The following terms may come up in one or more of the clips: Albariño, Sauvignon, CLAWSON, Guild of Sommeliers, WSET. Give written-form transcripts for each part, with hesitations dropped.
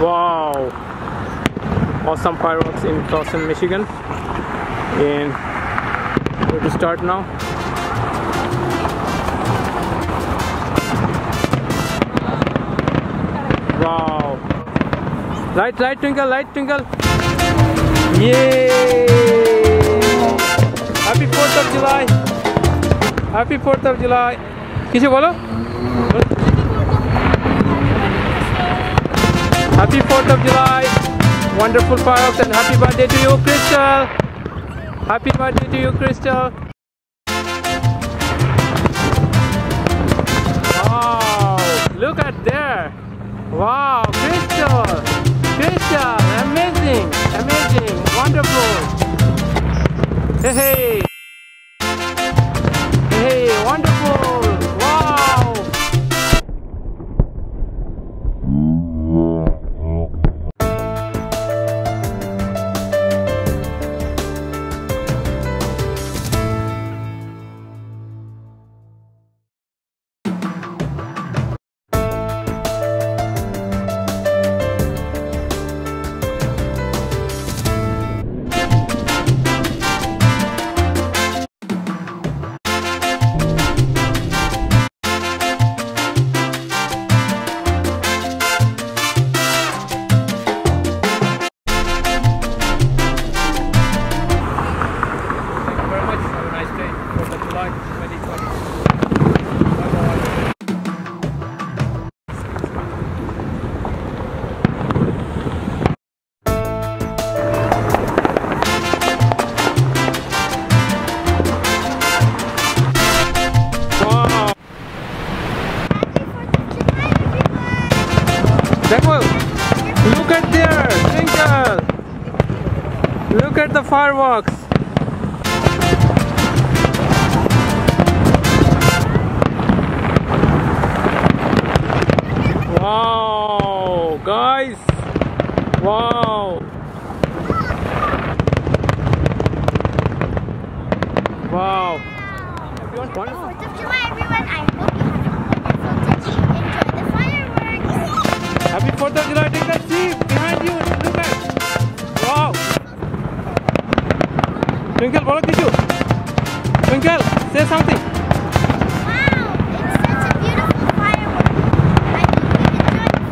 Wow, awesome fireworks in Clawson, Michigan, and we're going to start now. Wow, light twinkle, light twinkle. Yay! Happy 4th of July, happy 4th of July. किसे बोलो? Happy 4th of July, wonderful fireworks, and happy birthday to you, Crystal. Happy birthday to you, Crystal. Wow, look at there. Wow, Crystal. Crystal, amazing, amazing, wonderful. Hey, hey. Hey, wonderful. Look at there, twinkle! Look at the fireworks! Wow, guys! Wow! Wow! Everyone, 4th of July, everyone! I hope you have a wonderful day. Enjoy the fireworks! Happy 4th of July, take that see behind you, look at. Wow. Twinkle, what did you? Twinkle, say something. Wow, it's such a beautiful firework. I hope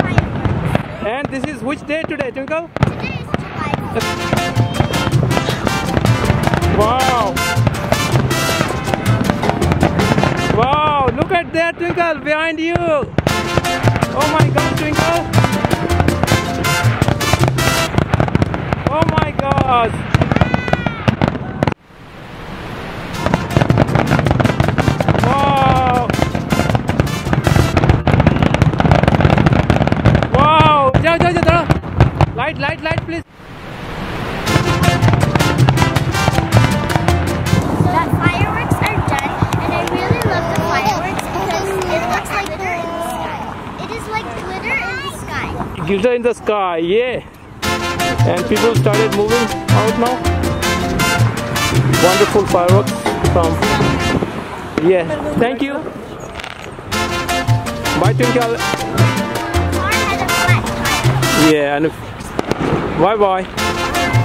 you enjoy fireworks. And this is which day today, Twinkle? Today is July 4th. Wow. Wow, look at that, Twinkle, behind you. Oh my God, Twinkle! Oh my God! Wow! Wow! Jao! Light, please. Glitter in the sky, yeah! And people started moving out now. Wonderful fireworks from... Yeah, thank you! Bye, Twinkle! Yeah, and... Bye-bye!